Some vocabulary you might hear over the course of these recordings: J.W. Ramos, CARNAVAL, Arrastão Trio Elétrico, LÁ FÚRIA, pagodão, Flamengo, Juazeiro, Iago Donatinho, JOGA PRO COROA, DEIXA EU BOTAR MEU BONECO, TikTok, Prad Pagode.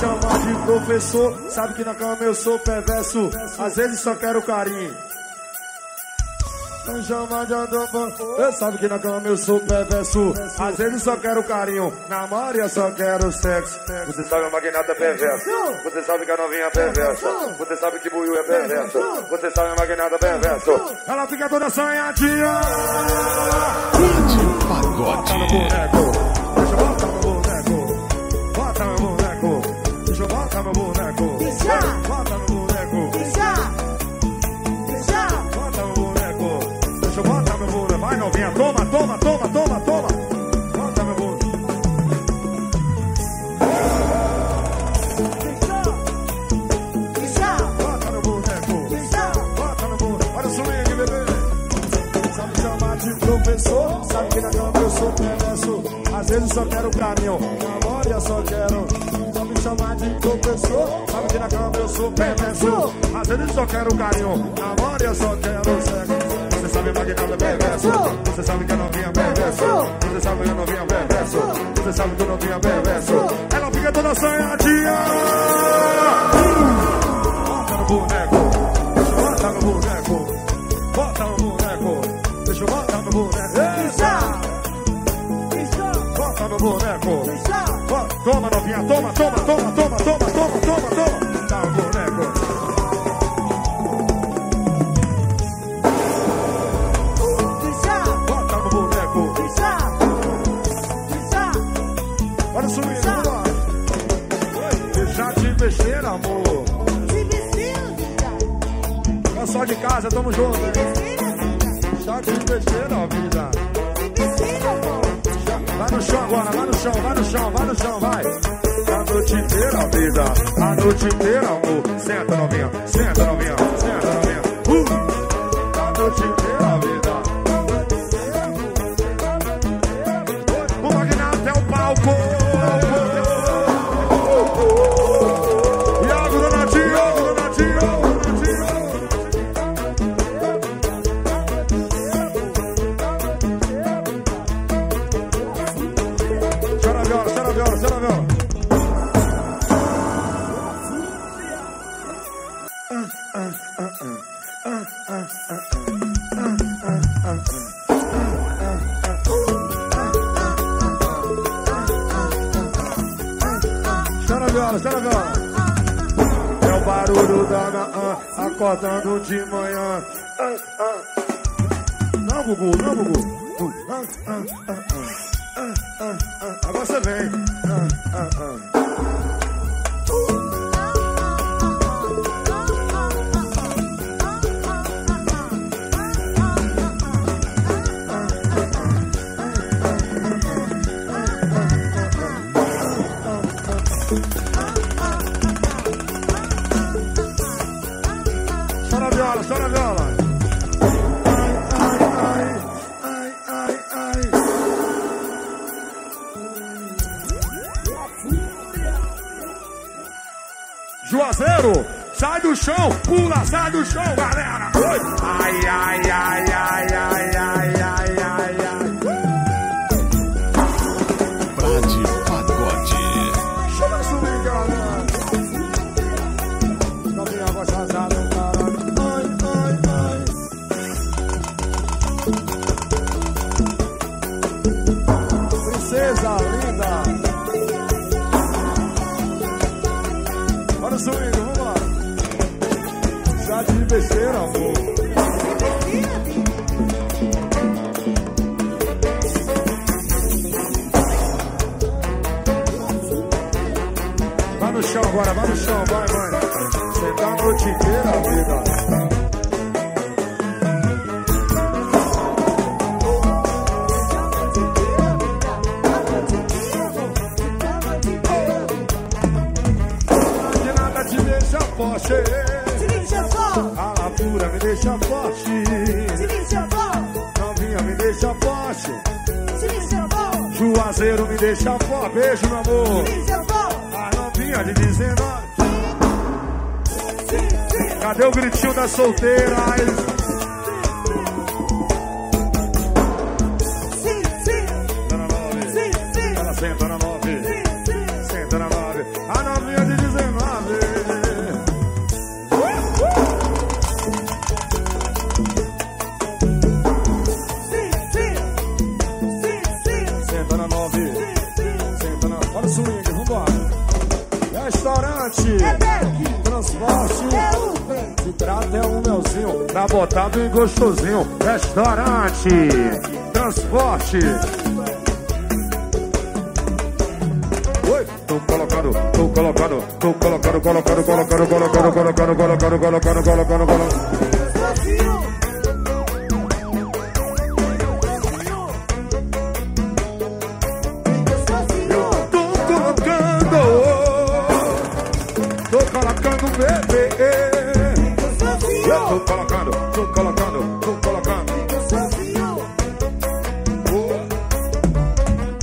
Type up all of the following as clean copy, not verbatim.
chamar de professor, sabe que na cama eu sou perverso, às vezes só quero carinho. Não chama de adobo, eu sabe que na cama eu sou perverso, às vezes só quero carinho. Na maioria só quero sexo. Você sabe uma guinada perversa, você sabe que a novinha é perversa, você sabe que buiu é perversa, você sabe uma guinada perversa. Ela fica toda sonhadinha. Prad Pagode. Bota meu boneco, bota meu boneco, bota meu boneco, deixa eu botar meu boneco, vai novinha, toma, toma, toma, toma, toma, bota meu boneco. Bota meu boneco, bota meu boneco, olha o swing aqui, bebê. Sabe chamar de professor, sabe que na cama eu sou perverso, às vezes só quero carinho, namora só quero. Chamar de professor, sabe que na cama eu sou perverso, às vezes só quero carinho, amor eu só quero sexo. Você sabe que nada é perverso, você sabe que eu não vinha perverso, você sabe que eu não vinha perverso, você sabe que eu não vinha perverso. Ela fica toda sonhadinha. Bota no boneco, bota no boneco, bota no boneco, deixa eu botar no boneco. Bota no boneco, toma novinha, toma, toma, toma, toma, toma, toma, toma, toma, dá o boneco. Bota no boneco. Olha o sumido, vamos lá. Deixa de besteira, amor. Se besteira, vida. Só de casa, tamo junto. Deixa de besteira, vida. Se besteira, amor. Vai no chão agora, vai no chão, vai no chão, vai no chão, vai. A noite inteira, vida, a noite inteira, amor. Senta novinha, senta novinha, senta novinha. A noite inteira, vida. O Magnata é o palco. Iago Donatinho, Iago Donatinho. É o barulho da Naã acordando de manhã. Não, Gugu, não, Gugu. Agora você vem. Chora viola. Ai, ai, ai, ai, ai, ai. Juazeiro, sai do chão, pula, sai do chão, galera. Oi. Ai, ai, ai, ai, ai, ai, ai, ai, ai. Prad Pagode. Chama subir, galera. Não tem água chazada. Princesa linda. Olha o swing, vamos lá. Já de besteira, amor. Vai no chão agora, vai no chão, vai, mãe. Você tá a noite inteira, vida. Forte. Se lixa forte. A Lá Fúria me deixa forte. Se lixa forte. Novinha me deixa forte. Se lixa forte. Juazeiro me deixa forte. Beijo, meu amor. Se lixa forte. A novinha de 19. Cadê o gritinho das solteiras? Senta na 9. Senta na 9. Senta na 9. A novinha de Restaurante, é transporte, é se trata é um melzinho pra botar bem gostosinho. Restaurante, transporte. Oi, tô colocando. Tô colocando.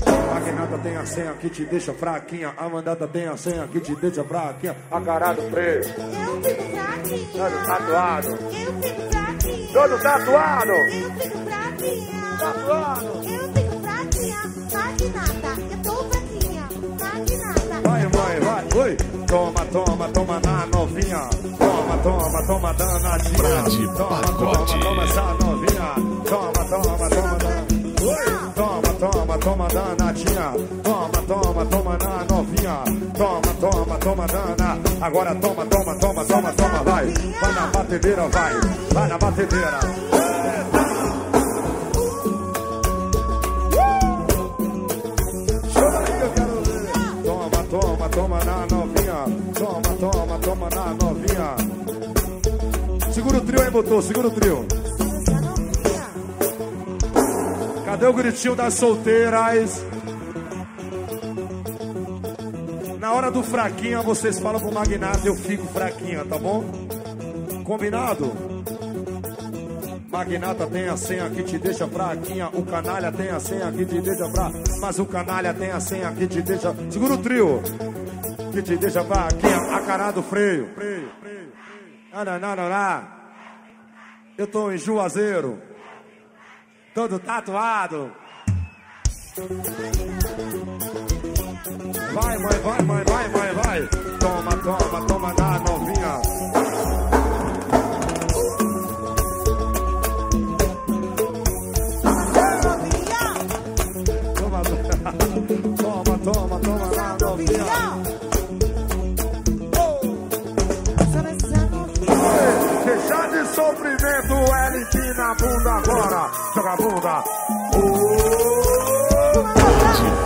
A Renata tem a senha que te deixa fraquinha. A Mandata tem a senha que te deixa fraquinha. A cara do preto. Eu fico fraquinha. Todo tatuado. Eu fico fraquinha. Todo tatuado. Eu fico fraquinha. Tatuado. Eu fico fraquinha. Magnata, eu tô fraquinha. Magnata. Vai, mãe, vai. Oi. Toma na novinha. Toma danadinha. Toma essa novinha. Toma danadinha. Toma na novinha. Toma dana. Agora toma, vai. Vai na batedeira, vai. Vai na batedeira. Toma na novinha. Toma na novinha. Segura o trio aí, botou, segura o trio. Cadê o gritinho das solteiras? Na hora do fraquinha, vocês falam pro Magnata, eu fico fraquinha, tá bom? Combinado? Magnata tem a senha que te deixa fraquinha. O canalha tem a senha que te deixa fraquinha. Mas o canalha tem a senha que te deixa... Segura o trio. Que te deixa fraquinha, a cara do freio. Não. Eu tô em Juazeiro. Todo tatuado. Vai, mãe. Toma na novinha. Toma na novinha. Deixa de sofrimento, LT na bunda agora. Joga a bunda.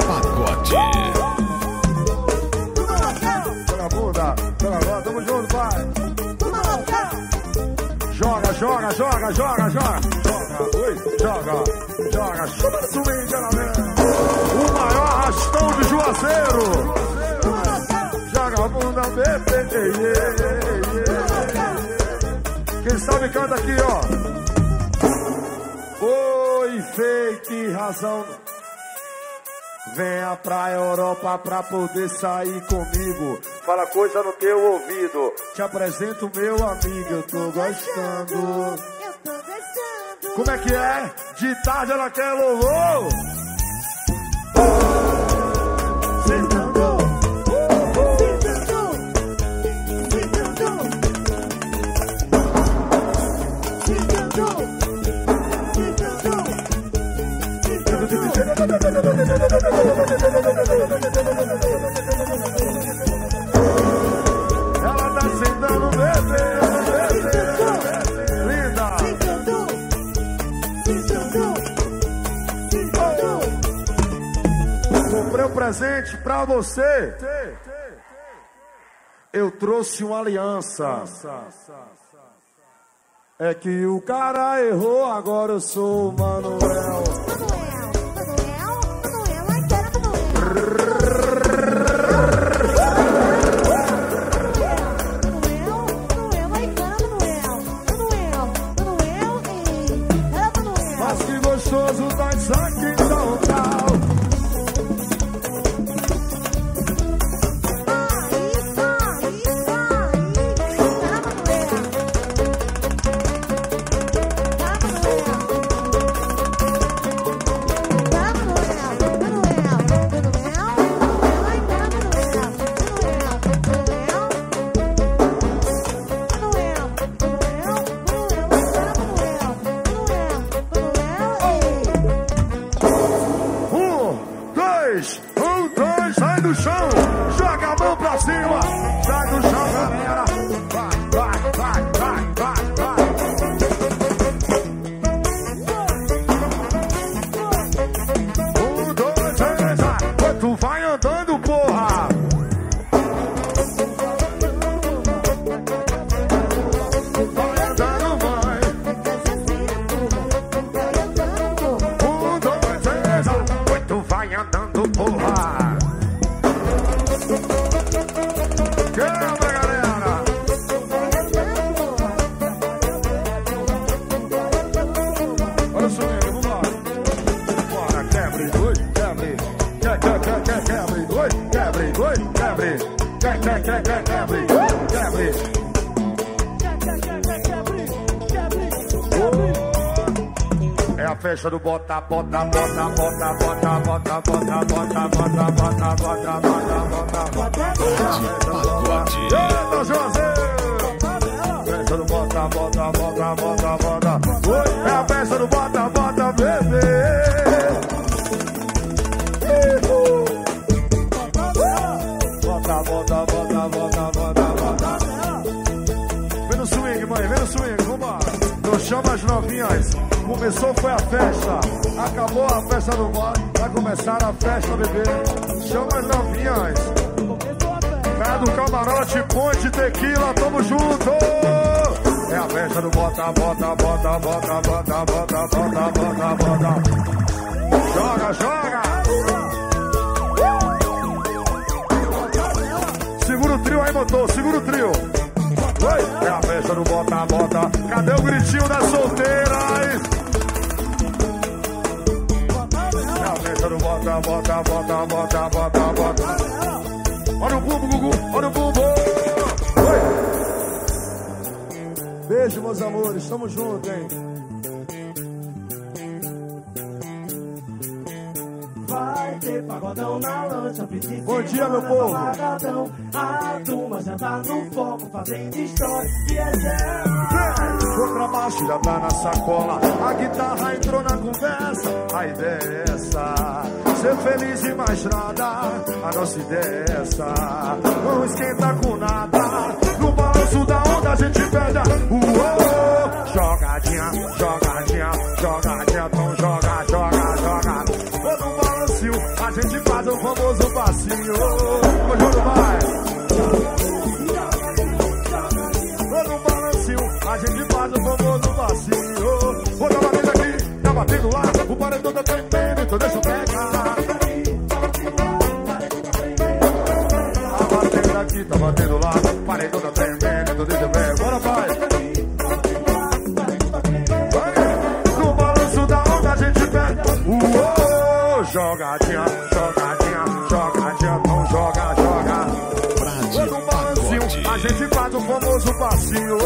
Pagode. Joga a bunda. Joga agora, tamo junto, pai. Joga. Joga. Subindo ela mesmo. O maior arrastão de Juazeiro. Joga a bunda, bebê. Quem sabe canta aqui, ó. Oi, fake razão. Venha pra Europa pra poder sair comigo. Fala coisa no teu ouvido. Te apresento, meu amigo. Eu tô gostando. Como é que é? De tarde ela quer louvor. Ela tá sentando bebê, linda. Comprei um presente pra você. Eu trouxe uma aliança. É que o cara errou, agora eu sou o Manuel. É a festa do bota, bota, bota, bota, bota, bota, bota, bota, bota, bota, bota, bota, bota, festa do bota, bota, bota, bota, bota. É a festa do bota, bota, bebê. Bota, bota, bota, bota, bota. Vem no swing, mãe, vem no swing, vambora. Não chama as novinhas. Começou, foi a festa. Acabou a festa do bar. Vai começar a festa, bebê. Chama as novinhas. Pé do camarote, ponte, tequila, tamo junto. É a festa do bota, bota, bota, bota, bota, bota, bota, bota, bota. Joga, joga. Segura o trio aí, motor, segura o trio. Oi. É a festa do bota, bota. Cadê o gritinho das solteiras? É a festa do bota, bota, bota, bota, bota, bota. Olha o bumbo, Gugu, olha o bumbo. Oi. Beijo, meus amores, tamo junto, hein? Vai ter pagodão na lancha, piscina. Bom dia, meu povo. Pagadão, a turma já tá no foco, fazendo história. E é zero. Contrabaixo já tá na sacola. A guitarra entrou na conversa. A ideia é essa. Ser feliz e mais nada. A nossa ideia é essa. Não esquenta com nada. No balanço da onda a gente pega. Uou! Jogadinha, jogadinha, jogadinha. Então joga, joga, joga. A gente faz o famoso passinho. Hoje não vai. Todo balancinho. A gente faz o famoso passinho. Vou dar uma vez aqui, tá batendo lá. O paredão tá tremendo, então deixa eu pegar. Tá batendo aqui, tá batendo lá. O paredão tá tremendo, então deixa eu pegar. Bora, vai. Jogadinha, jogadinha, jogadinha, não joga, joga. Quando o balancinho, a gente faz o famoso passinho.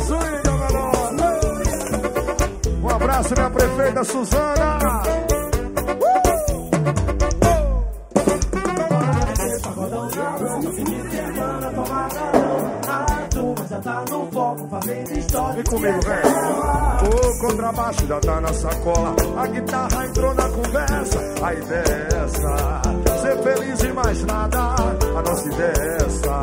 Suíga, galera. Um abraço, minha prefeita Suzana. Vem comigo, velho. O contrabaixo já tá na sacola. A guitarra entrou na conversa. A ideia é essa. Ser feliz e mais nada. A nossa ideia é essa.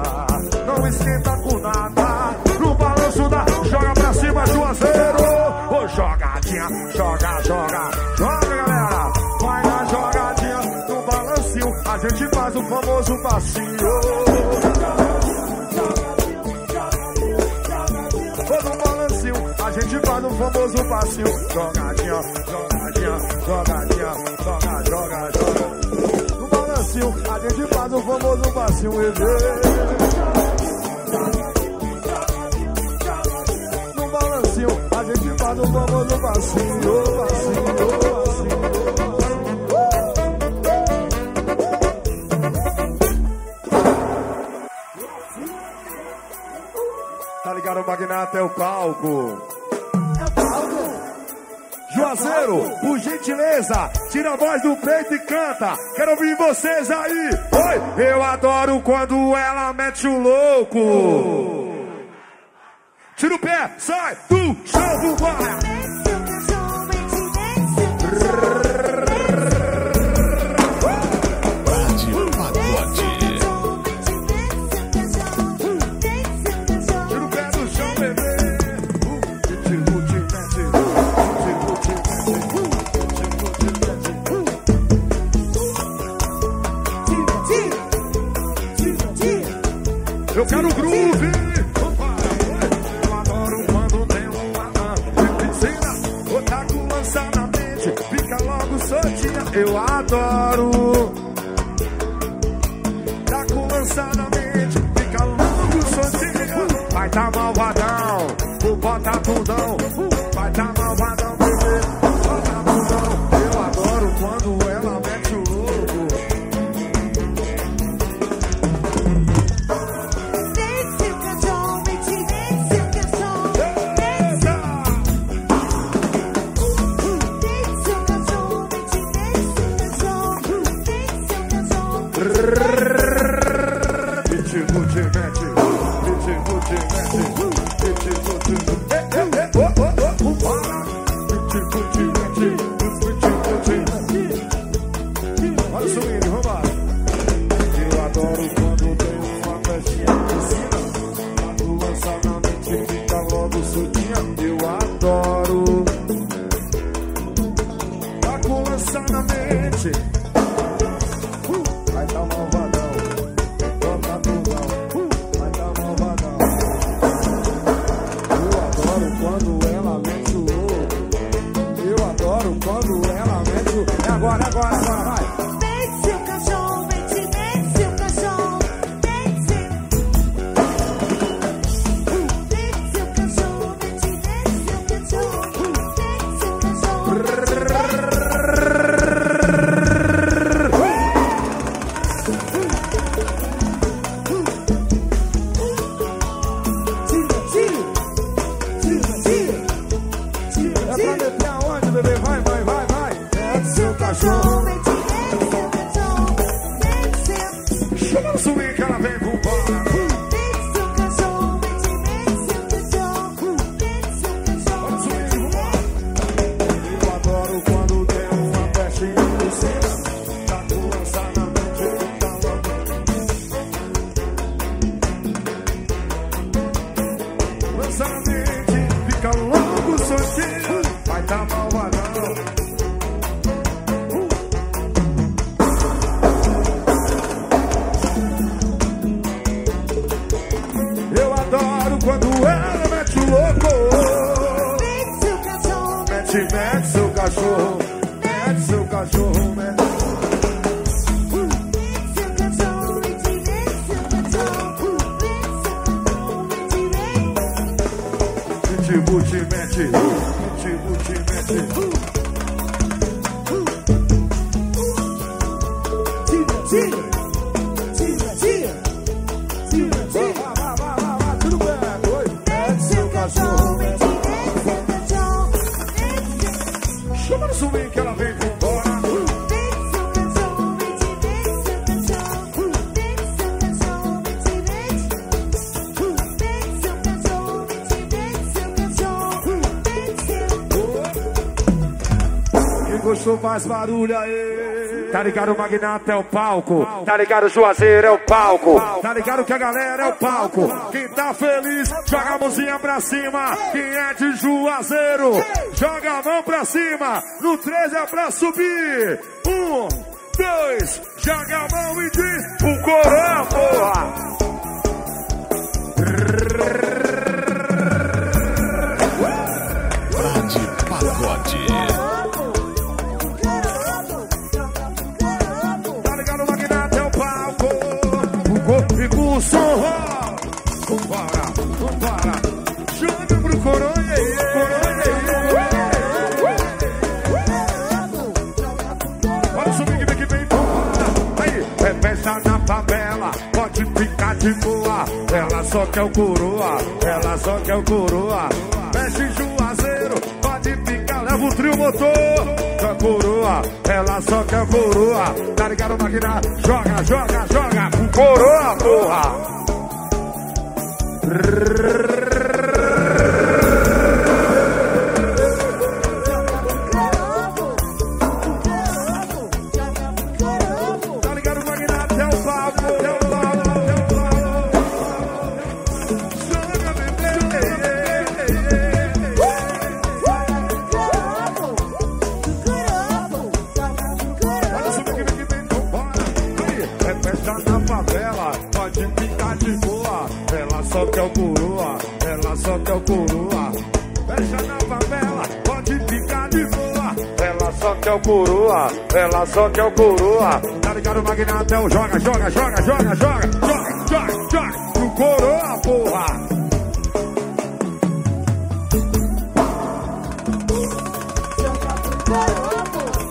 Não esquenta com nada. No balanço da... Joga pra cima, Juazeiro. Ô, jogadinha, joga, joga. Joga, galera. Vai na jogadinha. No balancinho a gente faz o famoso passinho. A gente faz o famoso passinho. Jogadinha, jogadinha, jogadinha, joga, joga, joga. No balancinho, a gente faz o famoso passinho. No balancinho, a gente faz o famoso passinho. Tá ligado, o Magnata é o palco. Juazeiro, por gentileza, tira a voz do peito e canta. Quero ouvir vocês aí. Oi, eu adoro quando ela mete o louco. Tira o pé, sai do chão do bar. Eu quero o groove. Eu adoro quando tem uma piscina. Otaku lança na mente, fica logo soltinha. Eu adoro. Otaku lança na mente, fica logo soltinha. Vai tá malvadão, vou botar tudão. Vai tá malvadão, bebê, bota tudão. Eu adoro quando ela mete o louco. Desce o caixão, mete, desce o caixão, desce. Desce o caixão, mete, desce o caixão, desce o caixão. Mete, mete, mete, mete, mete, mete. Faz barulho aí. Tá ligado, o Magnata é o palco. Tá ligado, o Juazeiro é o palco. Tá ligado que a galera é o palco. Quem tá feliz, joga a mãozinha pra cima. Quem é de Juazeiro, joga a mão pra cima. No 3 é pra subir. 1, 2, joga a mão e diz o corão, porra. Prad Pagode. O som rola, vambora, vambora, joga pro coronha, coronha. Olha o subindo que vem, vambora. Aí, é festa na favela, pode ficar de boa. Ela só quer o coroa, ela só quer o coroa. Mexe Juazeiro, pode ficar, leva o trio motor. A coroa, ela só quer coroa. Tá ligado, máquina? Joga, joga, joga com coroa, porra. Tá ligado, máquina? Até o papo, até o papo, até o papo. Joga, bebê. Ela só quer o coroa, ela só quer o coroa. Fecha na favela, pode ficar de boa. Ela só quer o coroa, ela só quer o coroa. Tá ligado, Magnatão? Joga, joga, joga, joga, joga, joga, joga, joga pro coroa, porra. Joga pro coroa, porra.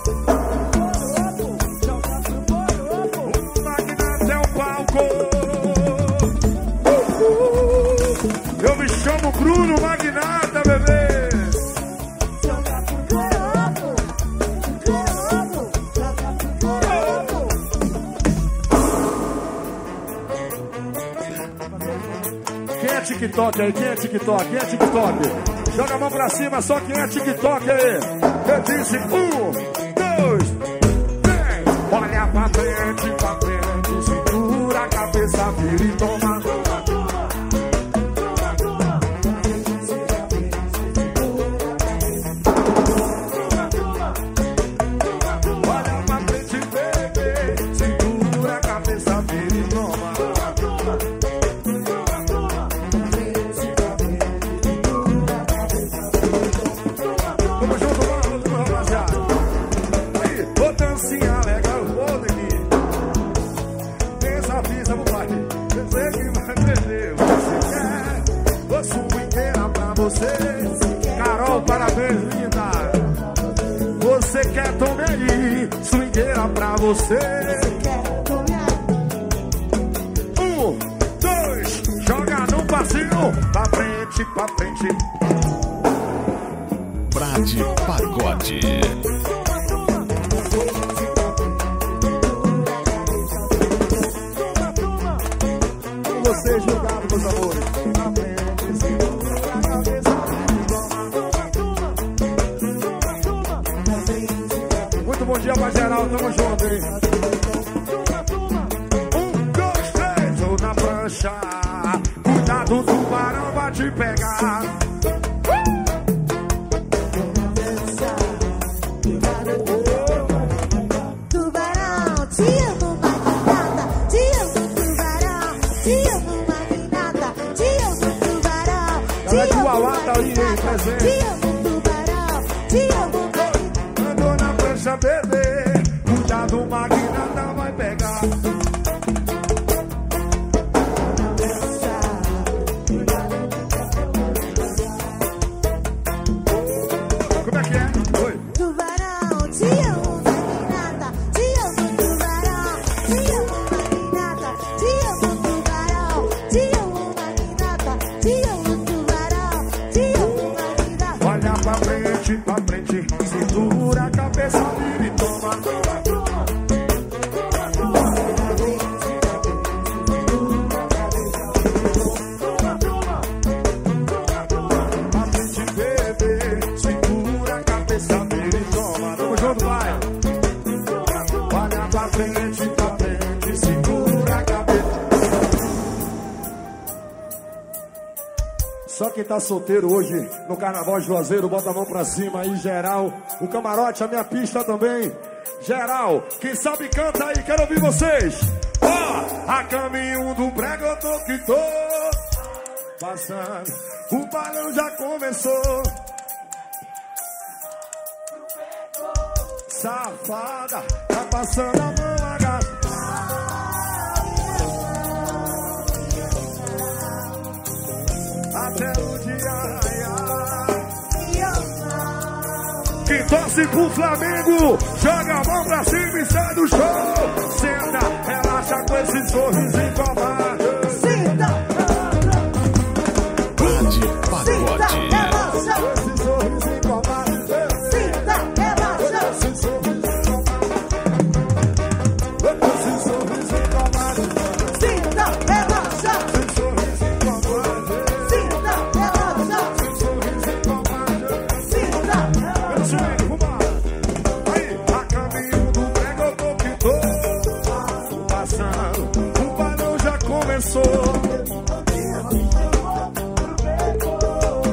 TikTok aí, quem é TikTok? Quem é TikTok? Joga a mão pra cima, só quem é TikTok aí. Eu disse 1, 2, 3. Olha pra frente, cintura, cabeça, vira e toma. Você 1, 2, joga no passinho. Pra frente, pra frente. Prad Pagode. Com vocês, obrigado, meus amores. Pra frente, segura a cabeça. Muito bom dia pra geral, tamo junto. 1, 2, 3, ou na prancha. Cuidado, o tubarão vai te pegar. Tubarão, te amo uma guinada. Te amo, tubarão. Te amo uma guinada. Te amo, tubarão. Te amo uma guinada. Te amo, tubarão. Te amo uma guinada. Andou na prancha, bebê. Do magnata vai pegar. Como é que é? Oi. Tubarão, te amo magnata, te amo tubarão, te amo magnata, te amo tubarão, te amo magnata, te amo tubarão, te amo magnata. Olha pra frente, segura a cabeça e toma. Só quem tá solteiro hoje no Carnaval de Juazeiro, bota a mão pra cima aí, geral. O camarote, a minha pista também. Geral, quem sabe canta aí, quero ouvir vocês. Ó, a caminho do prego eu tô que tô passando, o balão já começou. Safada, tá passando a mão agarrada. Até o dia que torce pro Flamengo, joga a mão pra cima e sai do show. Senta, relaxa com esse sorriso encovado. Senta, relaxa, esse sorriso encovado. Senta, relaxa, esse sorriso encovado. Esse sorriso encovado. Senta, relaxa.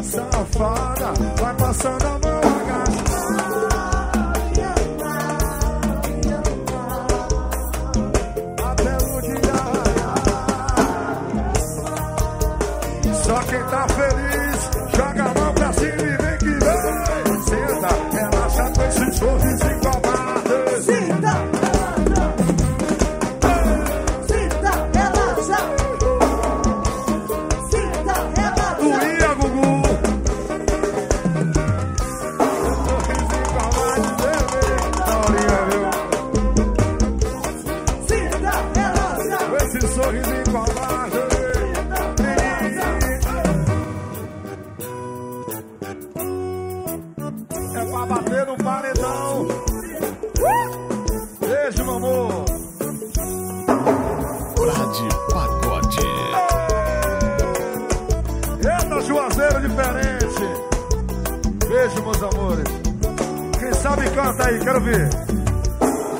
Safada, vai passando a mão agachada até o dia. Só quem tá feliz, joga a mão pra cima e vem que vem. Senta, relaxa com esse sorriso encovado. Senta. meus amores. Quem sabe canta aí, quero ver.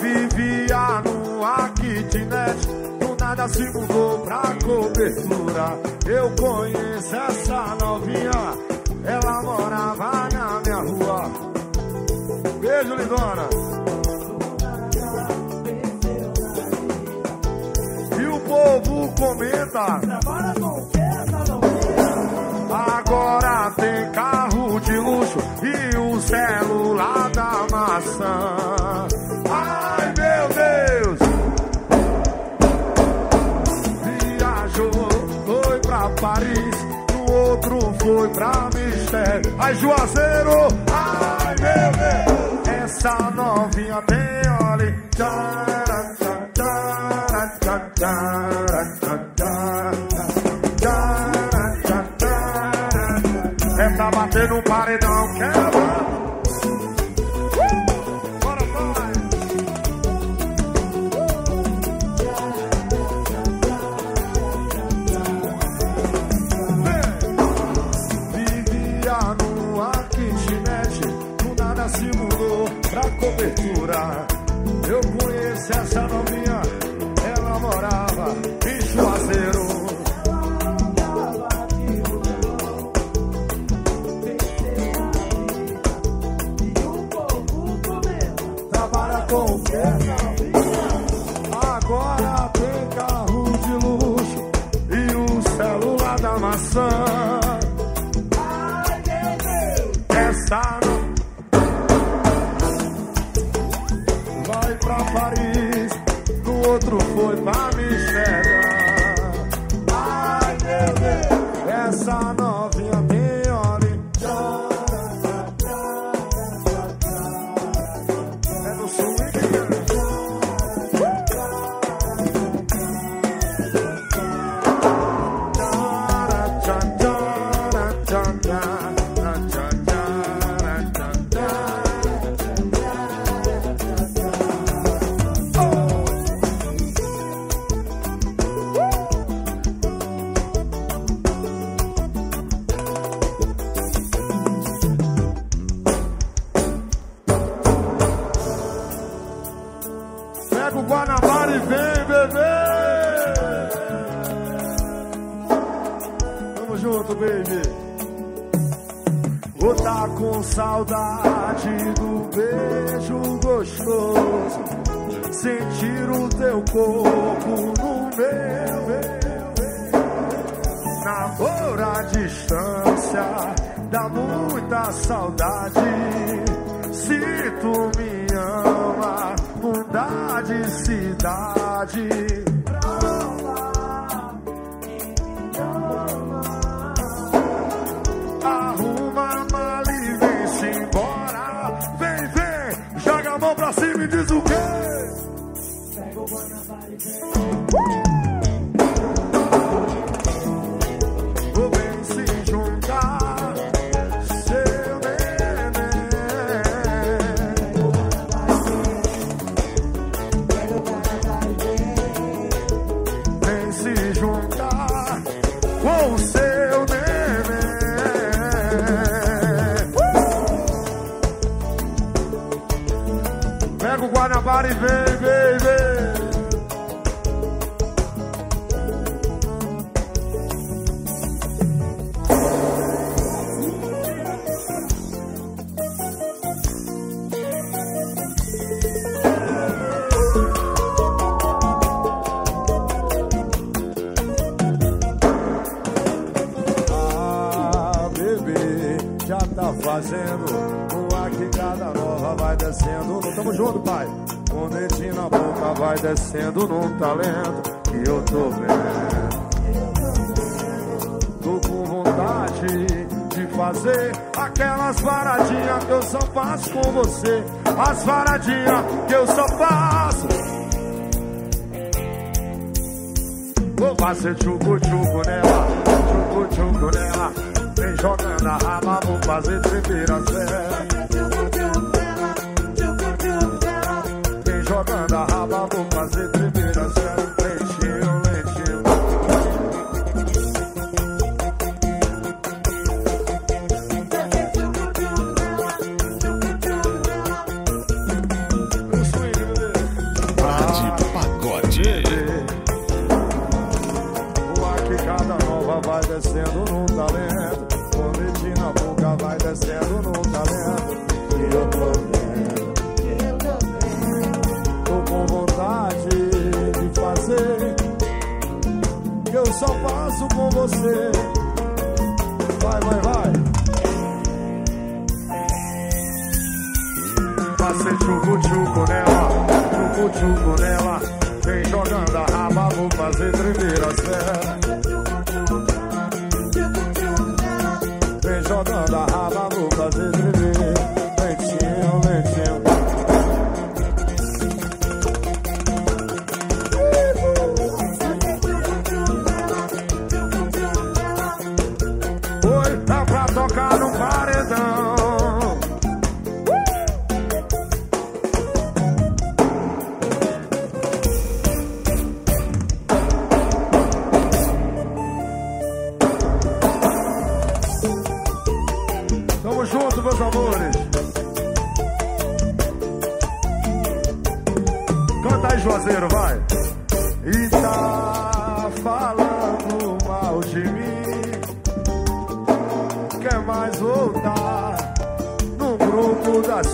Vivia numa kitnet, do nada se mudou pra cobertura. Eu conheço essa novinha, ela morava na minha rua. Beijo, lindona. E o povo comenta, agora tem carro de luxo e o celular da maçã. Ai, meu Deus! Viajou, foi pra Paris, o outro foi pra Mistério. Ai, Juazeiro! Ai, meu Deus! Essa novinha tem olho. Tcharam, tcharam, tcharam, tcharam, tcharam, tcharam. Tá batendo um paredão, quebra. Bora, vai. Vivia numa kitnet, do nada se mudou pra cobertura. Eu conheço essa novinha, ela morava em Juazeiro. Agora tem carro de luxo e o celular da maçã. Ai, meu Deus! Essa não vai pra Paris, no outro foi pra Mistério. Ai, meu Deus! Essa novinha tem olho. Saudade do beijo gostoso, sentir o teu corpo no meu. Namoro à distância dá muita saudade. Se tu me ama, mudar de cidade. Arruma mais. Embora, vem, vem, joga a mão pra cima e diz o quê? Pega o Guanabara e vem. Vou bem se juntar, seu neném. Pega o Guanabara e vem. Vem se juntar com o seu. Guanabara e vem, vem, vem. Ah, bebê, já tá fazendo. Cada nova vai descendo, não tamo junto, pai. Com dedinho na boca vai descendo num talento que eu tô vendo. Tô com vontade de fazer aquelas paradinhas que eu só faço com você. As paradinhas que eu só faço. Vou fazer tchucu-tchucu nela, tchucu-tchucu nela. Vem jogando a raba, vou fazer trepeira séria. Jogando a raba, vou fazer primeira série. Lentinho, lentinho. só faço com você. Vai, vai, vai. Passei tchucu-tchucu nela, tchucu-tchucu nela. Vem jogando a raba, vou fazer tremer a serra. Vem jogando a raba, vou fazer tremer. Lentinho, lentinho.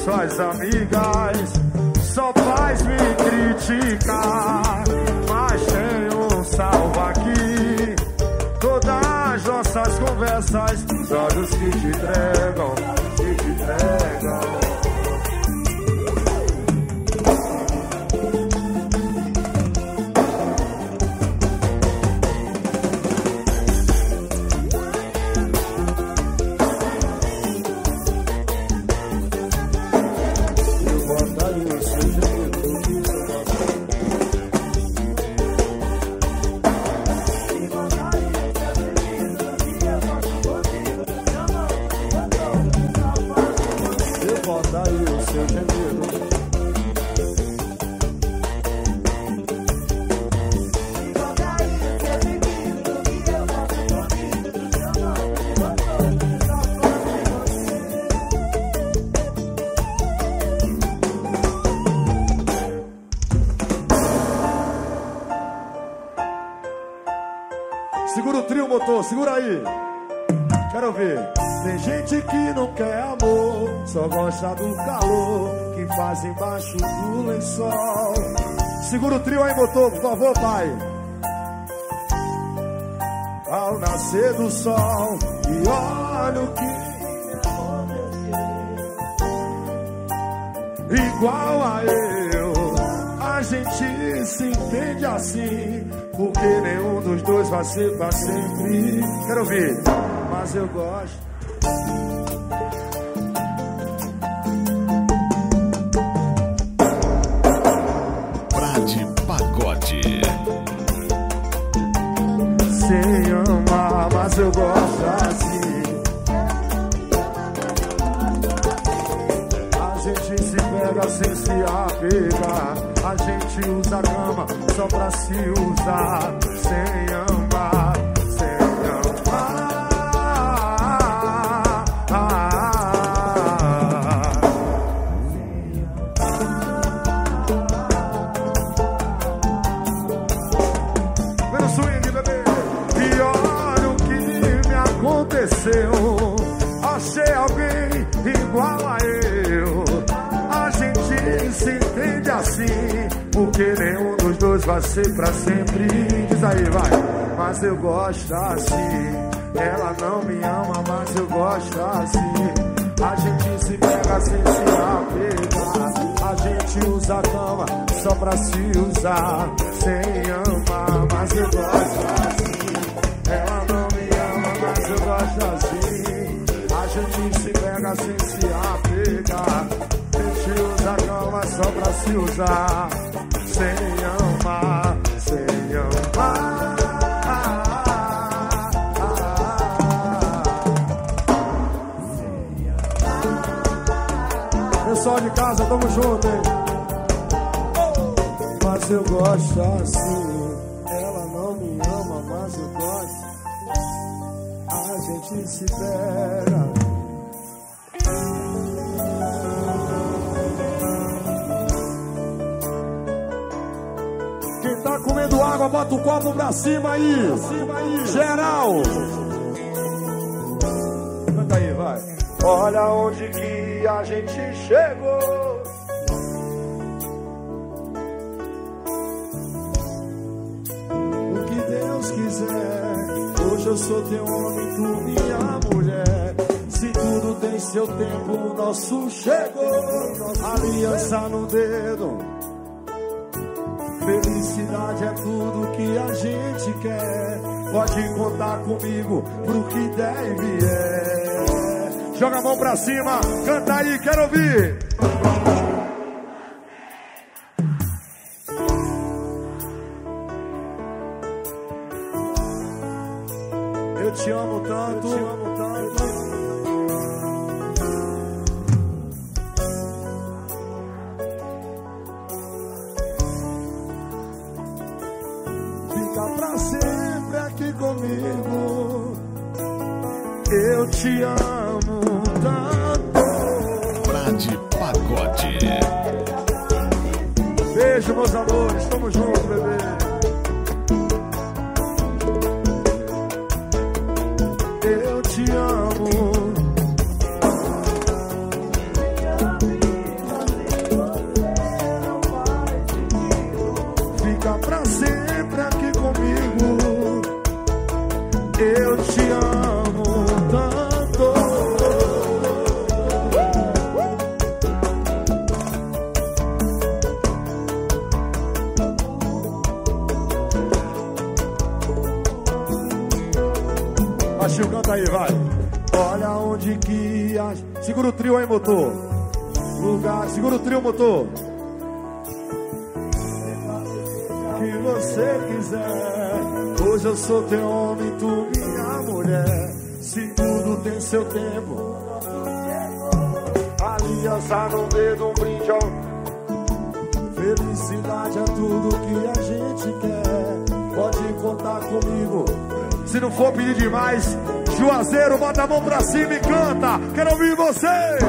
Suas amigas só faz me criticar, mas tem um salvo aqui. Todas as nossas conversas, os olhos que te entregam, que te segura aí, quero ver. Tem gente que não quer amor, só gosta do calor que faz embaixo do lençol. Segura o trio aí, motor, por favor, pai. Ao nascer do sol, e olha o que aconteceu. Igual a eu, a gente se entende assim. Porque nenhum dos dois vai ser pra sempre. Quero ouvir. Mas eu gosto. Prad Pagode. Sem amar, mas eu gosto assim. A gente se pega sem se apegar. A gente usa a cama só pra se usar. Sem amar, sem amar. Vem no swing, bebê. E olha o que me aconteceu. Achei alguém igual a eu. A gente se entende assim. Porque nenhum dos dois vai ser pra sempre. Diz aí, vai. Mas eu gosto assim. Ela não me ama, mas eu gosto assim. A gente se pega sem se apegar. A gente usa a cama só pra se usar. Sem amar, mas eu gosto assim. Ela não me ama, mas eu gosto assim. A gente se pega sem se apegar. A gente usa a cama só pra se usar. Sem amar, sem amar. Pessoal de casa, tamo junto, hein? Mas eu gosto assim. Ela não me ama, mas eu gosto. A gente se pega. Tá comendo água, bota o copo pra cima aí, pra cima aí. Geral. Canta aí, vai. Olha onde que a gente chegou. O que Deus quiser. eu sou teu homem, tu minha mulher. Se tudo tem seu tempo, o nosso chegou. Aliança no dedo, felicidade é tudo que a gente quer. Pode contar comigo pro que deve é. Joga a mão pra cima, canta aí, quero ouvir. Eu te amo tanto, eu te amo tanto. Fica pra sempre aqui comigo. Eu te amo tanto. Prad Pagode. Beijo, meus amores, tamo junto, bebê. Aí, vai. Olha onde que a... Segura o trio aí, motor. Lugar, segura o trio, motor. Que você quiser. Hoje eu sou teu homem, tu minha mulher. Se tudo tem seu tempo. Aliança no dedo, um brinde. Felicidade é tudo que a gente quer. Pode contar comigo. Se não for pedir demais, Juazeiro, bota a mão pra cima e canta. Quero ouvir vocês.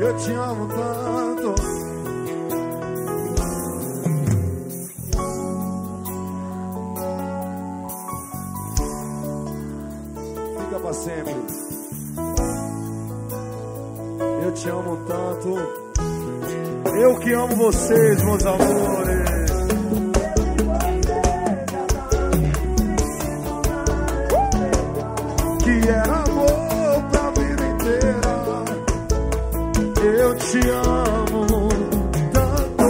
Eu te amo tanto. Fica pra sempre. Eu te amo tanto. Eu que amo vocês, meus amores. Que era amor pra vida inteira. Eu te amo tanto.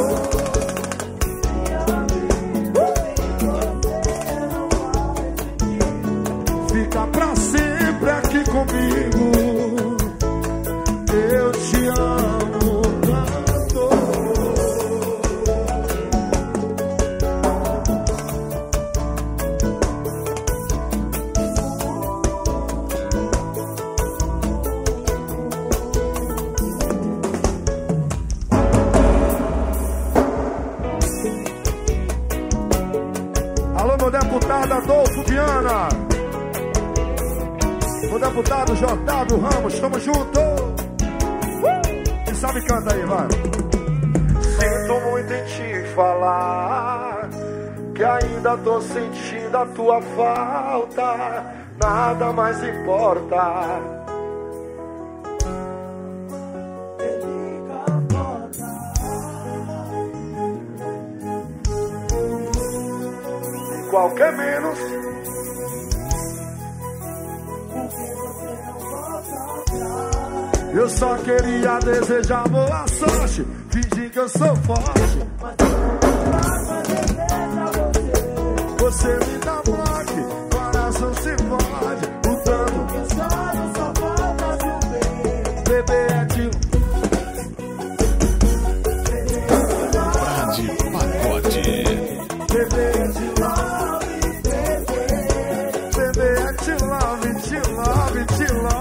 Fica pra sempre aqui comigo. Eu te amo. Deputado J.W. Ramos, estamos juntos. Quem sabe canta aí, vai. Sinto muito em te falar que ainda tô sentindo a tua falta. Nada mais importa. E qualquer menos. Eu só queria desejar boa sorte, fingir que eu sou forte. Você me dá bloque, coração se fode. O tanto que choro só falta de bebê é de Prad Pagode. Bebê é de love, bebê é de love, te love, te love.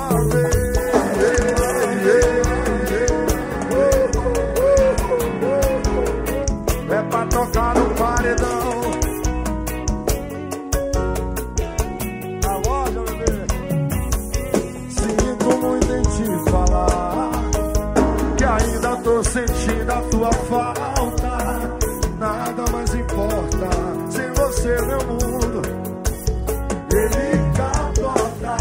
Tocar no paredão. Agora, bebê. Sinto muito em te falar que ainda tô sentindo a tua falta. Nada mais importa. Sem você, meu mundo, ele capota.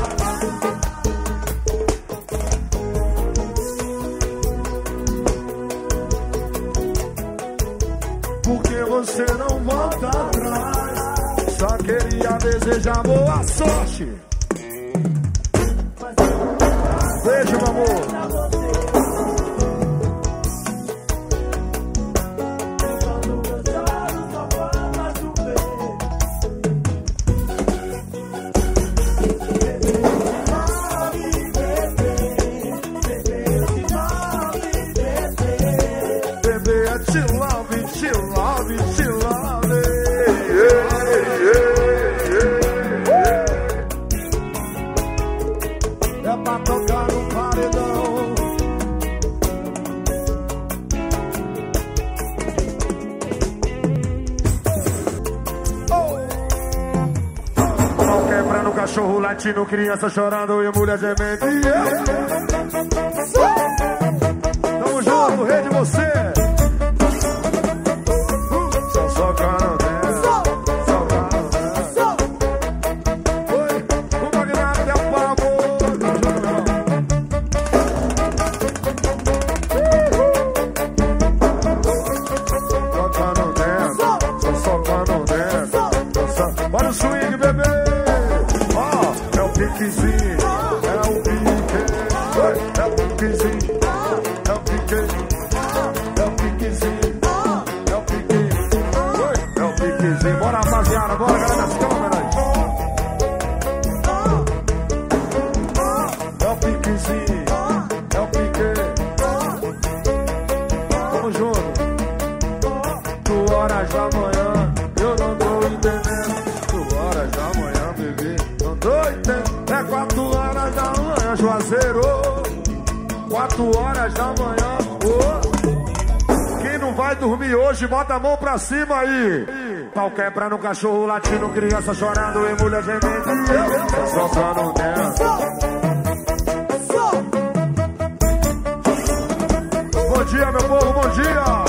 deseja boa sorte. Beijo, meu amor. Cachorro latindo, criança chorando e mulher gemendo. E eu? Tamo junto, rei de você. Só cara dela, só cara dela. Oi, o magnata é o pavô. Só cara dela, só cara dela. Bora o swing, bebê. Piquezinho, é o pique, é o piquezinho, é o pique, é o piquezinho, é o pique, é o piquezinho. Bora, rapaziada, bora, galera das câmeras. É o piquezinho, é o pique. Tamo junto. 2 horas da manhã, eu não tô entendendo. 2 horas da manhã, bebê, não tô entendendo. É 4 horas da manhã, Juazeiro. 4 horas da manhã. Oh. Quem não vai dormir hoje, bota a mão pra cima aí. Pau quebrando, cachorro latindo, criança chorando e mulher gemendo. Eu só pra dentro. Bom dia, meu povo, bom dia.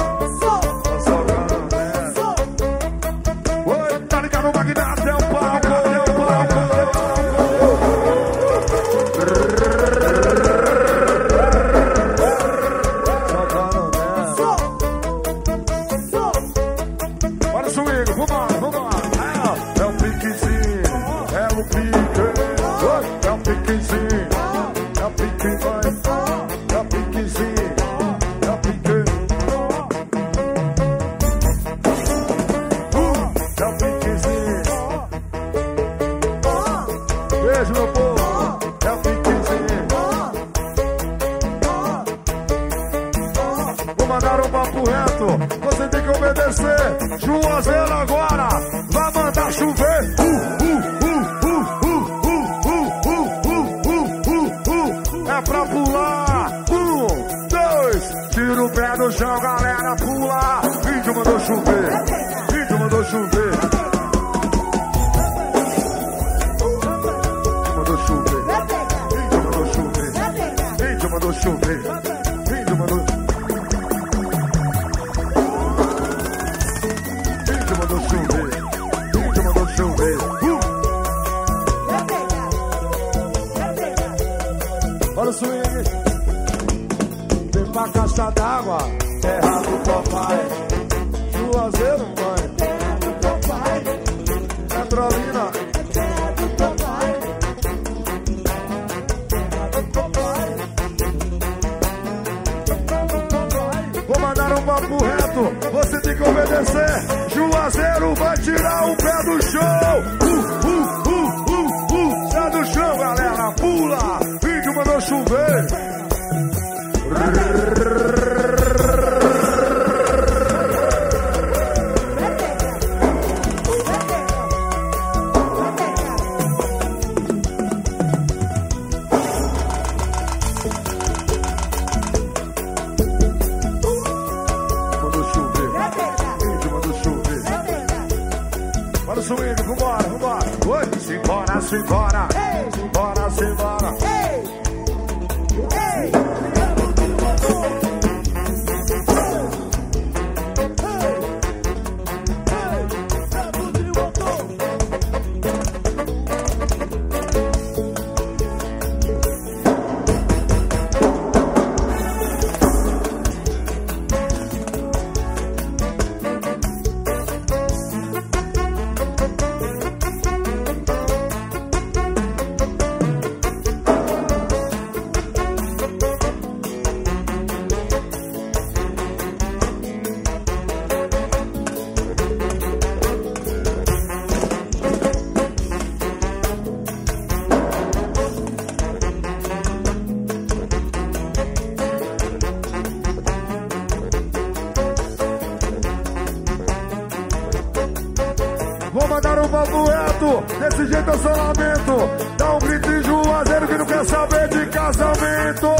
vento, desse jeito eu só lamento. Dá um grito em Juazeiro que não quer saber de casamento.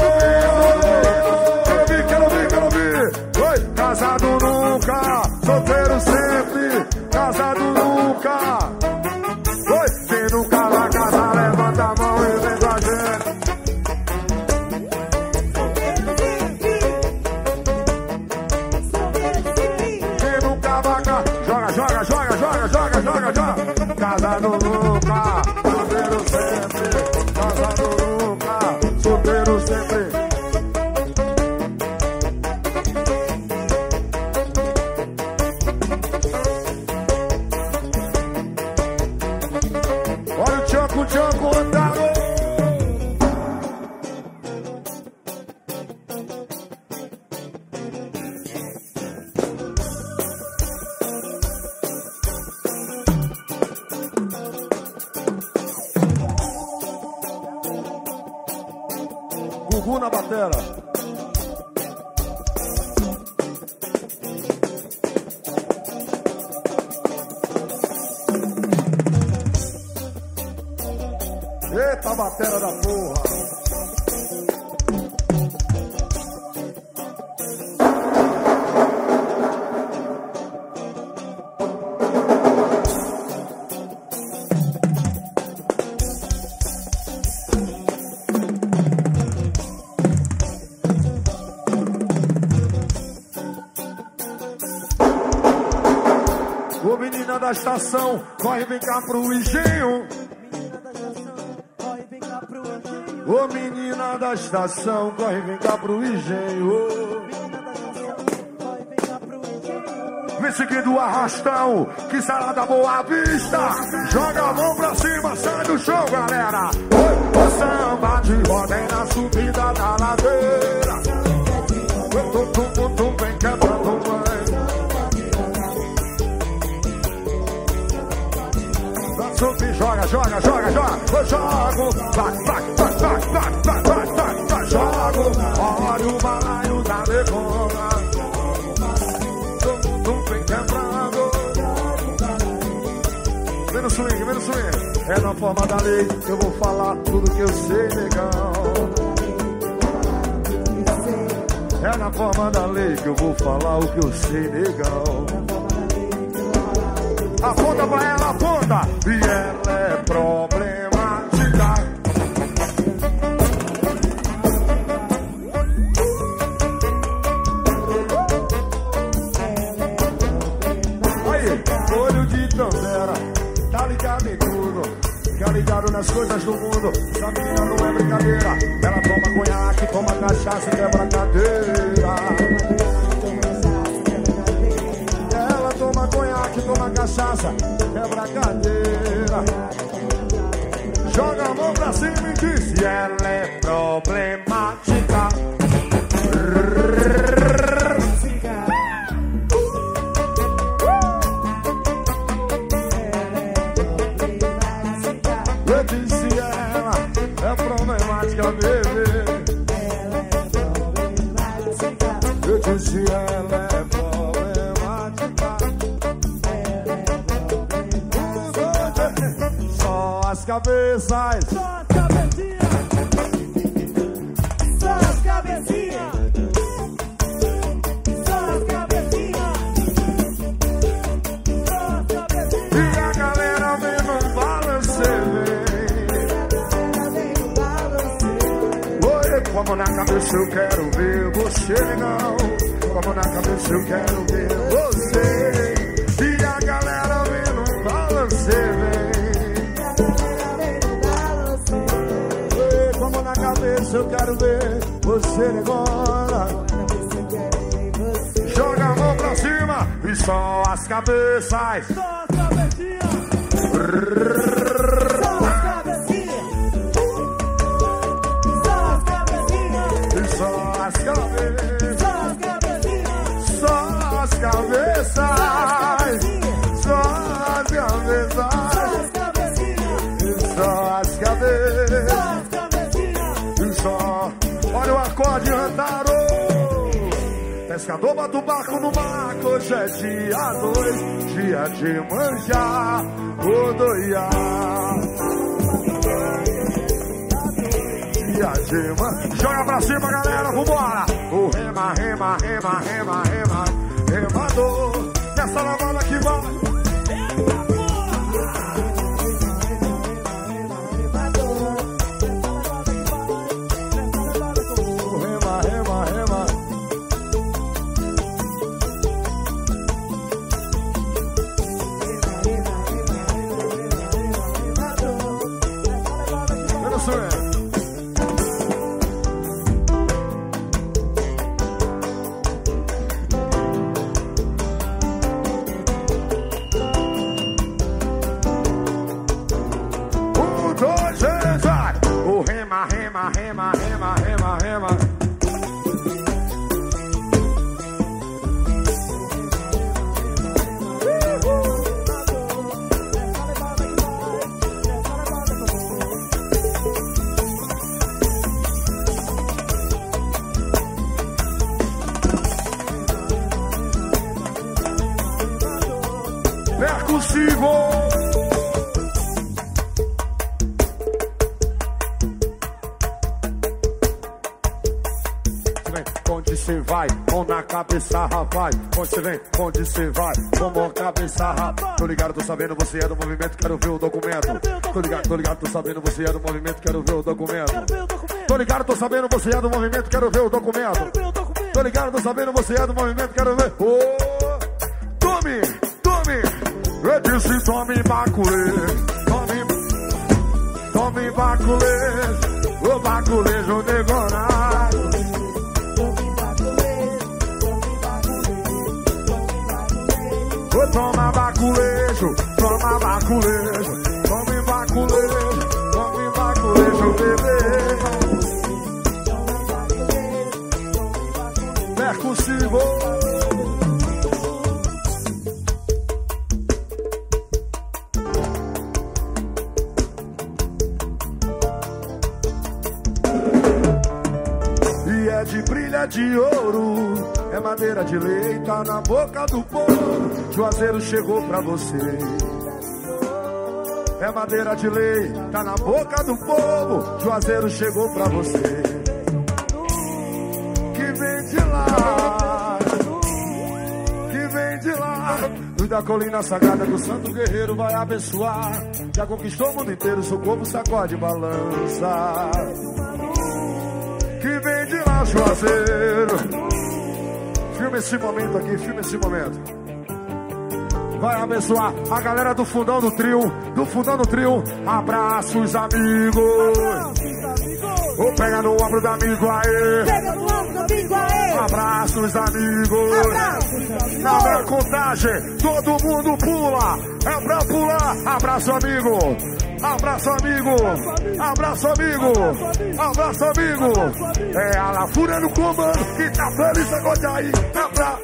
Quero vir. Oi. Casado nunca, solteiro sempre, casado nunca. Oi. Quem nunca vai casar, levanta a mão e vem com a gente. Joga. Casado nunca, solteiro sempre. Casado nunca, solteiro sempre. Olha o tchanco andado. Na batera, eita batera da porra. Da estação, corre vem cá pro engenho. Ô menina da estação, corre vem cá pro engenho. Vem seguindo o arrastão, que sarada boa vista. Joga a mão pra cima, sai do chão, galera. O samba de roda é na subida da ladeira. Tum, vem cantando, mãe. Subir, joga, eu jogo, vai, jogo, olha o balaio da negona, tum, vem quebrando, vem no swing, é na forma da lei, eu vou falar tudo que eu sei, negão, é na forma da lei que eu vou falar o que eu sei, negão. Aponta pra ela, aponta. E ela é problemática. Aí, olho de Tandera. Tá ligado em tudo. Fica ligado nas coisas do mundo. Essa menina não é brincadeira. Ela toma conhaque, toma cachaça e quebra cadeira. Toma cachaça, quebra a cadeira. Joga a mão pra cima e diz: ela é problemática. Eu disse: ela é problemática, bebê. Eu disse: ela é problemática. Cabeças, só as cabecinhas. E a galera vem no balanceio. Oi, como na cabeça eu quero ver você, não. Como na cabeça eu quero ver você. E a galera vem no balanceio. Na cabeça eu quero ver você agora. Joga a mão pra cima e só as cabeças. Só as cabeças. Olha o acorde, Antaro. É pescador bota o barco no mar, que hoje é dia 2, dia de manjar, rodoiar. Dia de manjar. Joga pra cima, galera, vambora. O rema, rema, rema, rema, rema, remador. Nessa lavada que vai. Cabeça, rapaz, onde você vem, onde você vai? Como cabeça, rapaz. Tô ligado, tô sabendo, você é do movimento, quero ver o documento. Tô ligado, tô sabendo, você é do movimento, quero ver o documento. Tô ligado, tô sabendo, você é do movimento, quero ver o documento. Tô ligado, tô sabendo, você é do movimento, quero ver. Ô, tome, tome. Eu disse tome baculê, tome, tome baculê. Ô baculê, jodegonado. Toma baculejo, toma baculejo, toma baculejo, toma baculejo, bebê. Percussivo. E é de brilha de ouro, é madeira de lei, tá na boca do povo. Juazeiro chegou pra você. É madeira de lei, tá na boca do povo. Juazeiro chegou pra você. Que vem de lá, que vem de lá. E da colina sagrada que o santo guerreiro vai abençoar. Já conquistou o mundo inteiro, seu corpo sacode e balança. Que vem de lá, Juazeiro. Filma esse momento aqui, filma esse momento. Vai abençoar a galera do fundão do trio, do fundão do trio. Abraça os amigos. Ou pega no ombro do amigo aí. Pega no ombro do amigo aí. Abraça os amigos. Na minha contagem, todo mundo pula. É pra pular. Abraço amigo. Abraço amigo. Abraço amigo. Abraço amigo. É a Lá Fúria no comando que tá feliz agora aí. É pra...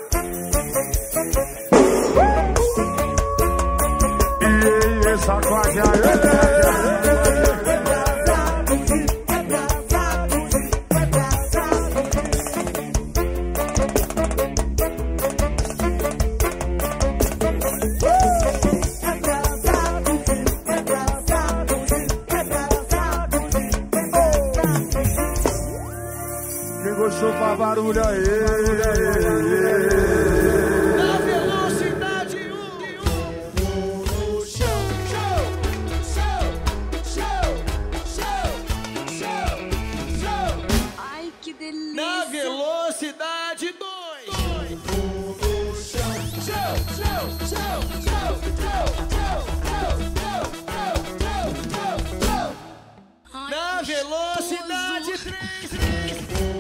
Sacode aí. Quem gostou pra barulho aí? Na velocidade 3.